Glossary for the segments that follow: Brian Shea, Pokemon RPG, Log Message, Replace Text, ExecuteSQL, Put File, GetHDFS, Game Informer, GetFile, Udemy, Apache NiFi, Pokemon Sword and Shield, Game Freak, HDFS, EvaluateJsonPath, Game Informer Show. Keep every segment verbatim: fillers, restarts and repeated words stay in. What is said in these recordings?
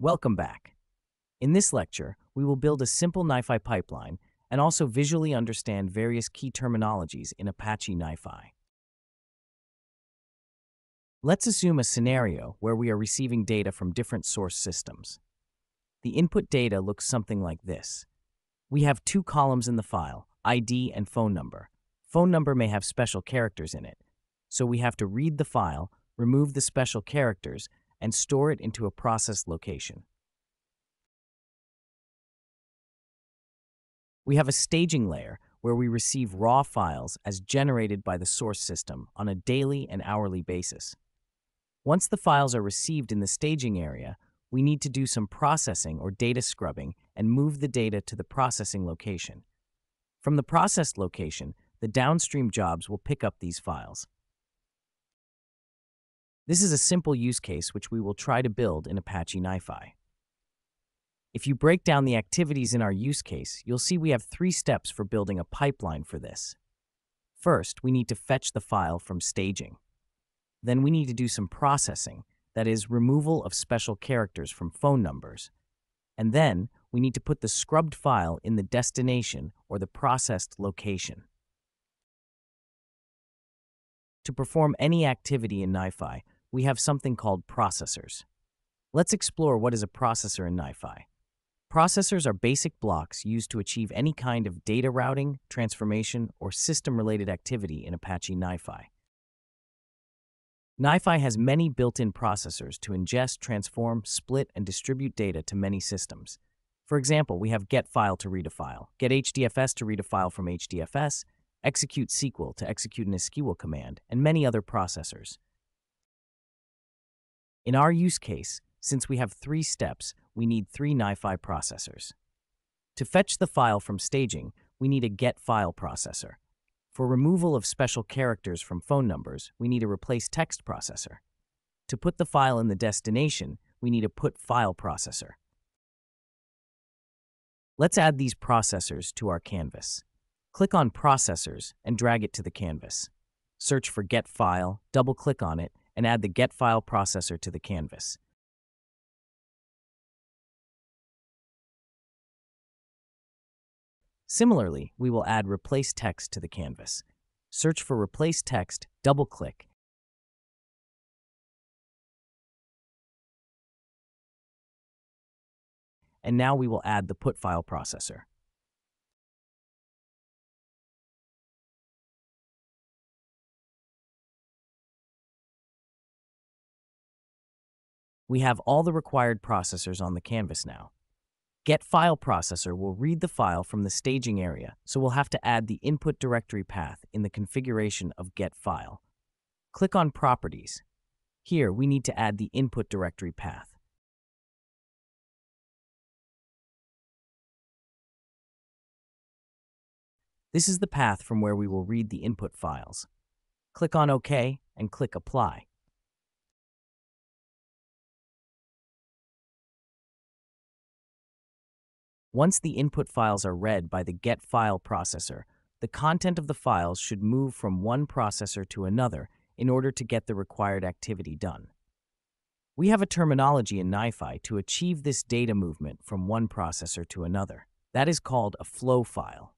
Welcome back. In this lecture, we will build a simple NiFi pipeline and also visually understand various key terminologies in Apache NiFi. Let's assume a scenario where we are receiving data from different source systems. The input data looks something like this. We have two columns in the file, I D and phone number. Phone number may have special characters in it, so we have to read the file, remove the special characters, and store it into a process location. We have a staging layer where we receive raw files as generated by the source system on a daily and hourly basis. Once the files are received in the staging area, we need to do some processing or data scrubbing and move the data to the processing location. From the processed location, the downstream jobs will pick up these files. This is a simple use case which we will try to build in Apache NiFi. If you break down the activities in our use case, you'll see we have three steps for building a pipeline for this. First, we need to fetch the file from staging. Then we need to do some processing, that is, removal of special characters from phone numbers. And then, we need to put the scrubbed file in the destination or the processed location. To perform any activity in NiFi, we have something called processors. Let's explore what is a processor in NiFi. Processors are basic blocks used to achieve any kind of data routing, transformation, or system-related activity in Apache NiFi. NiFi has many built-in processors to ingest, transform, split, and distribute data to many systems. For example, we have GetFile to read a file, GetHDFS to read a file from H D F S, ExecuteSQL to execute an S Q L command, and many other processors. In our use case, since we have three steps, we need three NiFi processors. To fetch the file from staging, we need a GetFile processor. For removal of special characters from phone numbers, we need a Replace Text processor. To put the file in the destination, we need a Put File processor. Let's add these processors to our canvas. Click on Processors and drag it to the canvas. Search for GetFile, double-click on it, and add the GetFile processor to the canvas. Similarly, we will add Replace Text to the canvas. Search for Replace Text, double-click, and now we will add the Put File processor. We have all the required processors on the canvas now. GetFile processor will read the file from the staging area, so we'll have to add the input directory path in the configuration of GetFile. Click on Properties. Here, we need to add the input directory path. This is the path from where we will read the input files. Click on OK and click Apply. Once the input files are read by the GetFile processor, the content of the files should move from one processor to another in order to get the required activity done. We have a terminology in NiFi to achieve this data movement from one processor to another. That is called a flow file.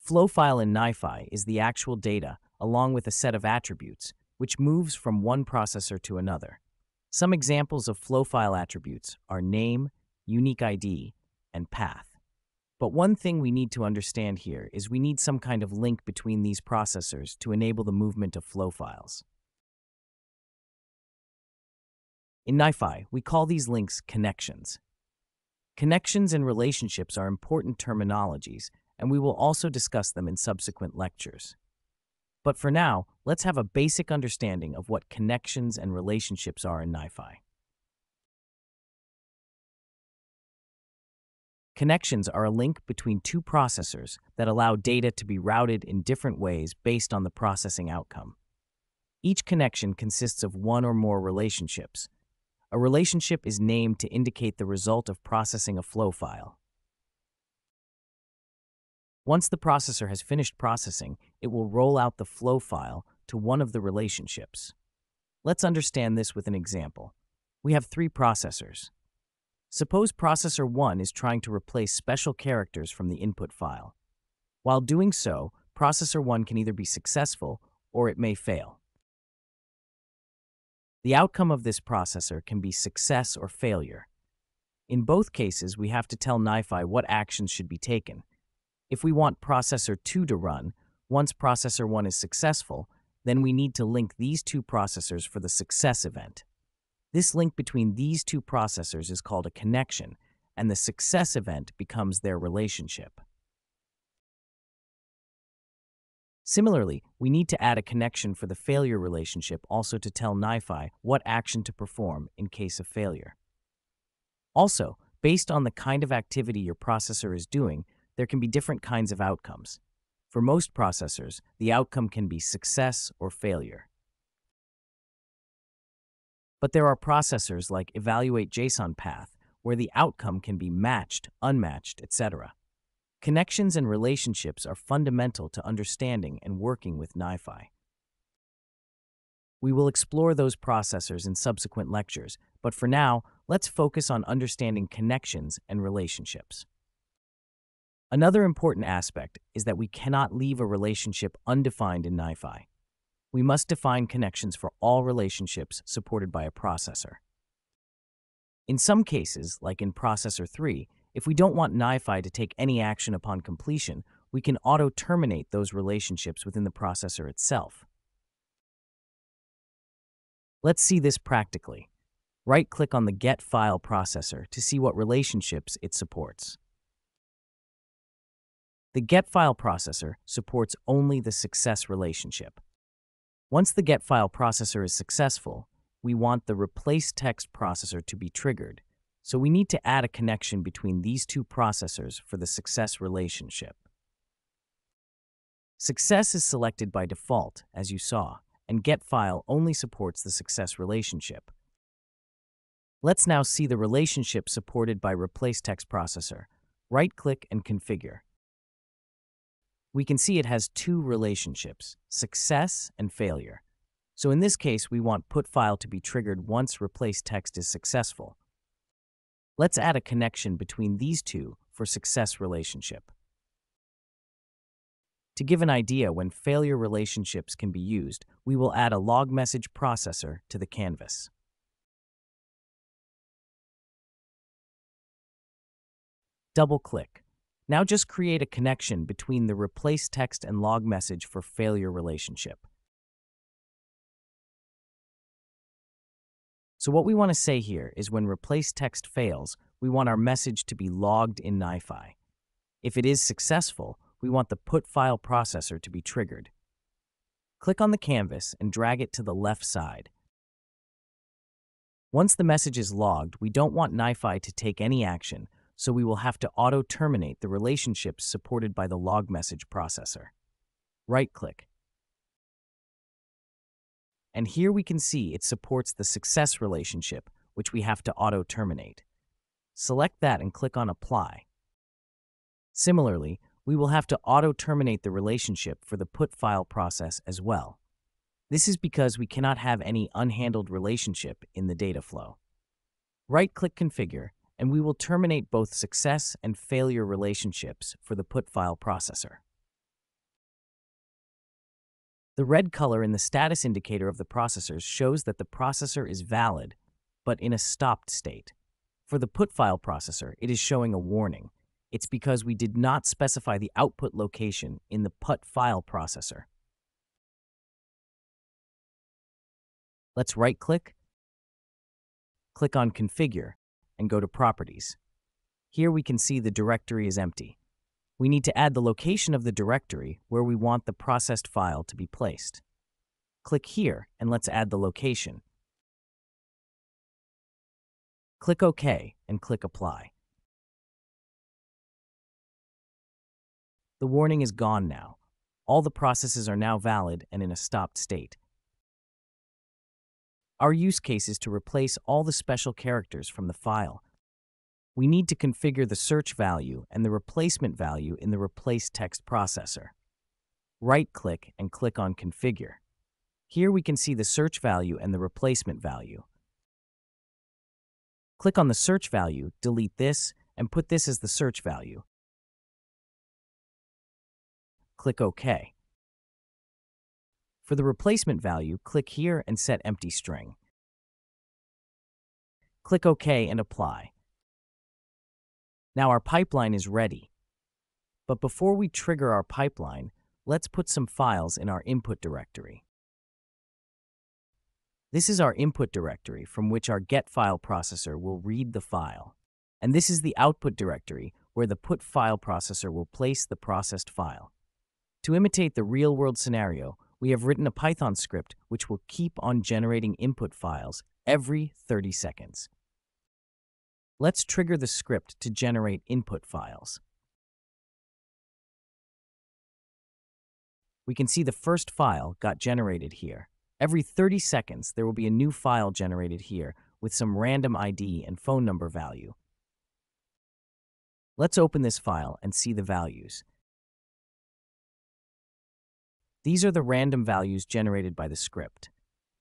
Flow file in NiFi is the actual data, along with a set of attributes, which moves from one processor to another. Some examples of flow file attributes are name, unique I D, and path. But one thing we need to understand here is we need some kind of link between these processors to enable the movement of flow files. In NiFi, we call these links connections. Connections and relationships are important terminologies, and we will also discuss them in subsequent lectures. But for now, let's have a basic understanding of what connections and relationships are in NiFi. Connections are a link between two processors that allow data to be routed in different ways based on the processing outcome. Each connection consists of one or more relationships. A relationship is named to indicate the result of processing a flow file. Once the processor has finished processing, it will roll out the flow file to one of the relationships. Let's understand this with an example. We have three processors. Suppose processor one is trying to replace special characters from the input file. While doing so, processor one can either be successful or it may fail. The outcome of this processor can be success or failure. In both cases, we have to tell NiFi what actions should be taken. If we want processor two to run, once processor one is successful, then we need to link these two processors for the success event. This link between these two processors is called a connection, and the success event becomes their relationship. Similarly, we need to add a connection for the failure relationship also to tell NiFi what action to perform in case of failure. Also, based on the kind of activity your processor is doing, there can be different kinds of outcomes. For most processors, the outcome can be success or failure. But there are processors like EvaluateJsonPath, where the outcome can be matched, unmatched, et cetera. Connections and relationships are fundamental to understanding and working with NiFi. We will explore those processors in subsequent lectures, but for now, let's focus on understanding connections and relationships. Another important aspect is that we cannot leave a relationship undefined in NiFi. We must define connections for all relationships supported by a processor. In some cases, like in processor three, if we don't want NiFi to take any action upon completion, we can auto-terminate those relationships within the processor itself. Let's see this practically. Right-click on the GetFile processor to see what relationships it supports. The GetFile processor supports only the success relationship. Once the GetFile processor is successful, we want the Replace Text processor to be triggered, so we need to add a connection between these two processors for the success relationship. Success is selected by default, as you saw, and GetFile only supports the success relationship. Let's now see the relationship supported by Replace Text processor. Right-click and configure. We can see it has two relationships, success and failure. So in this case, we want Put File to be triggered once Replace Text is successful. Let's add a connection between these two for success relationship. To give an idea when failure relationships can be used, we will add a Log Message processor to the canvas. Double-click. Now just create a connection between the Replace Text and Log Message for failure relationship. So what we want to say here is when Replace Text fails, we want our message to be logged in NiFi. If it is successful, we want the Put File processor to be triggered. Click on the canvas and drag it to the left side. Once the message is logged, we don't want NiFi to take any action, so we will have to auto-terminate the relationships supported by the Log Message processor. Right-click. And here we can see it supports the success relationship, which we have to auto-terminate. Select that and click on Apply. Similarly, we will have to auto-terminate the relationship for the Put File process as well. This is because we cannot have any unhandled relationship in the data flow. Right-click Configure, and we will terminate both success and failure relationships for the Put File processor. The red color in the status indicator of the processors shows that the processor is valid, but in a stopped state. For the Put File processor, it is showing a warning. It's because we did not specify the output location in the Put File processor. Let's right-click, click on Configure, and go to Properties. Here we can see the directory is empty. We need to add the location of the directory where we want the processed file to be placed. Click here and let's add the location. Click OK and click Apply. The warning is gone now. All the processes are now valid and in a stopped state. Our use case is to replace all the special characters from the file. We need to configure the search value and the replacement value in the Replace Text processor. Right-click and click on Configure. Here we can see the search value and the replacement value. Click on the search value, delete this, and put this as the search value. Click OK. For the replacement value, click here and set empty string. Click OK and apply. Now our pipeline is ready. But before we trigger our pipeline, let's put some files in our input directory. This is our input directory from which our GetFile processor will read the file. And this is the output directory where the Put File processor will place the processed file. To imitate the real-world scenario, we have written a Python script which will keep on generating input files every thirty seconds. Let's trigger the script to generate input files. We can see the first file got generated here. Every thirty seconds, there will be a new file generated here with some random I D and phone number value. Let's open this file and see the values. These are the random values generated by the script.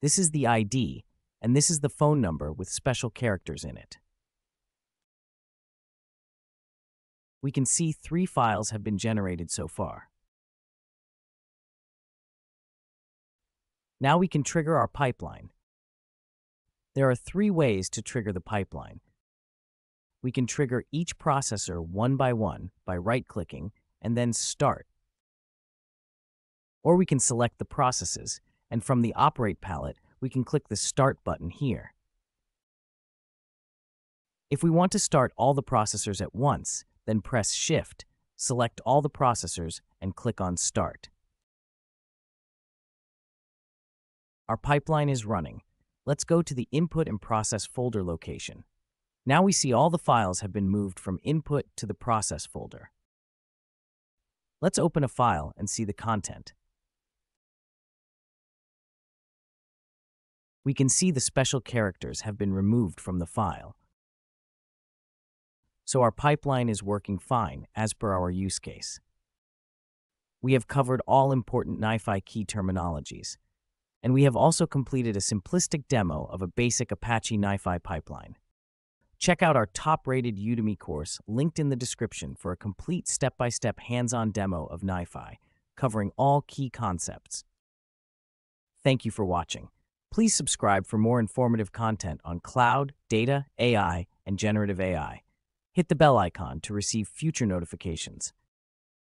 This is the I D, and this is the phone number with special characters in it. We can see three files have been generated so far. Now we can trigger our pipeline. There are three ways to trigger the pipeline. We can trigger each processor one by one by right-clicking and then start. Or we can select the processes, and from the Operate palette, we can click the Start button here. If we want to start all the processors at once, then press Shift, select all the processors, and click on Start. Our pipeline is running. Let's go to the Input and Process folder location. Now we see all the files have been moved from Input to the Process folder. Let's open a file and see the content. We can see the special characters have been removed from the file. So our pipeline is working fine as per our use case. We have covered all important NiFi key terminologies. And we have also completed a simplistic demo of a basic Apache NiFi pipeline. Check out our top-rated Udemy course linked in the description for a complete step-by-step hands-on demo of NiFi, covering all key concepts. Thank you for watching. Please subscribe for more informative content on cloud, data, A I, and generative A I. Hit the bell icon to receive future notifications.